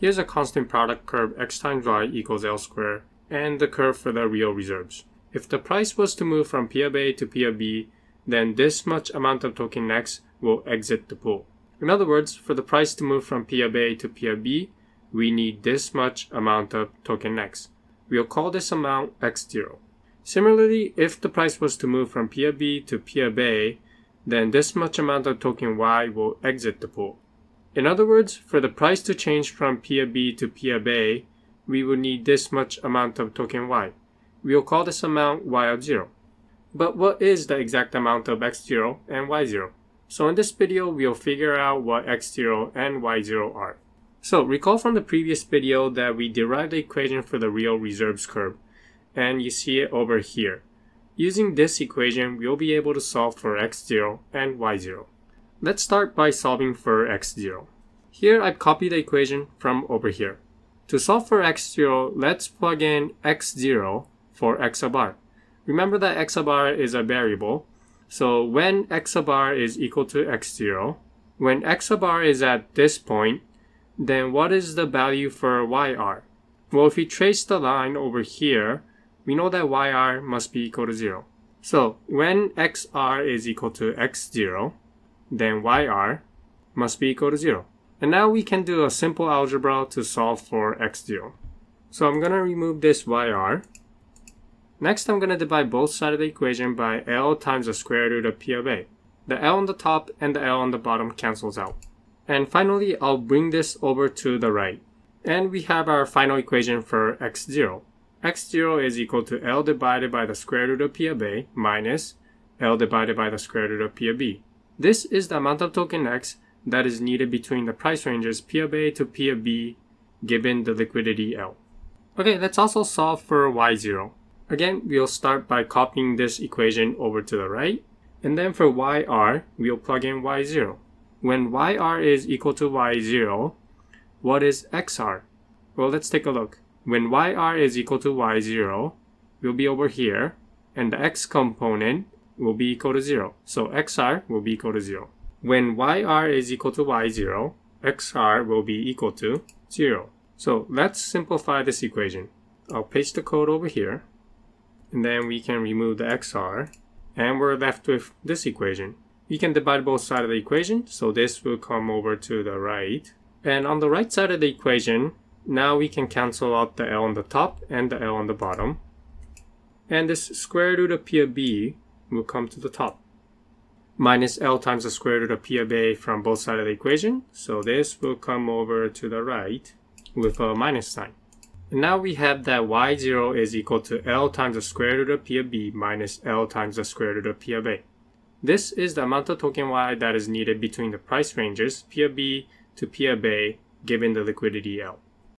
Here's a constant product curve x times y equals L squared and the curve for the real reserves. If the price was to move from P of A to P of B, then this much amount of token X will exit the pool. In other words, for the price to move from P of A to P of B, we need this much amount of token X. We'll call this amount X0. Similarly, if the price was to move from P of B to P of A, then this much amount of token Y will exit the pool. In other words, for the price to change from P of B to P of A, we will need this much amount of token Y. We'll call this amount Y of 0. But what is the exact amount of X0 and Y0? So in this video, we'll figure out what X0 and Y0 are. So recall from the previous video that we derived the equation for the real reserves curve, and you see it over here. Using this equation, we'll be able to solve for X0 and Y0. Let's start by solving for X0. Here I've copied the equation from over here. To solve for X0, let's plug in X0 for X of R. Remember that X of R is a variable, so when X of R is equal to X0, when X of R is at this point, then what is the value for YR? Well, if we trace the line over here, we know that YR must be equal to 0. So when XR is equal to X0, then YR must be equal to 0. And now we can do a simple algebra to solve for X0. So I'm going to remove this YR. Next, I'm going to divide both sides of the equation by L times the square root of P of A. The L on the top and the L on the bottom cancels out. And finally, I'll bring this over to the right. And we have our final equation for X0. X0 is equal to L divided by the square root of P of A minus L divided by the square root of P of B. This is the amount of token X that is needed between the price ranges P of A to P of B given the liquidity L. Okay, let's also solve for Y0. Again, we'll start by copying this equation over to the right. And then for YR, we'll plug in Y0. When YR is equal to Y0, what is XR? Well, let's take a look. When YR is equal to Y0, we'll be over here, and the X component will be equal to 0. So XR will be equal to 0. When YR is equal to Y0, XR will be equal to 0. So let's simplify this equation. I'll paste the code over here, and then we can remove the XR, and we're left with this equation. We can divide both sides of the equation, so this will come over to the right. And on the right side of the equation, now we can cancel out the L on the top and the L on the bottom. And this square root of P of B will come to the top. Minus L times the square root of P of A from both sides of the equation, so this will come over to the right with a minus sign. And now we have that Y0 is equal to L times the square root of P of B minus L times the square root of P of A. This is the amount of token Y that is needed between the price ranges P of B to P of A given the liquidity L.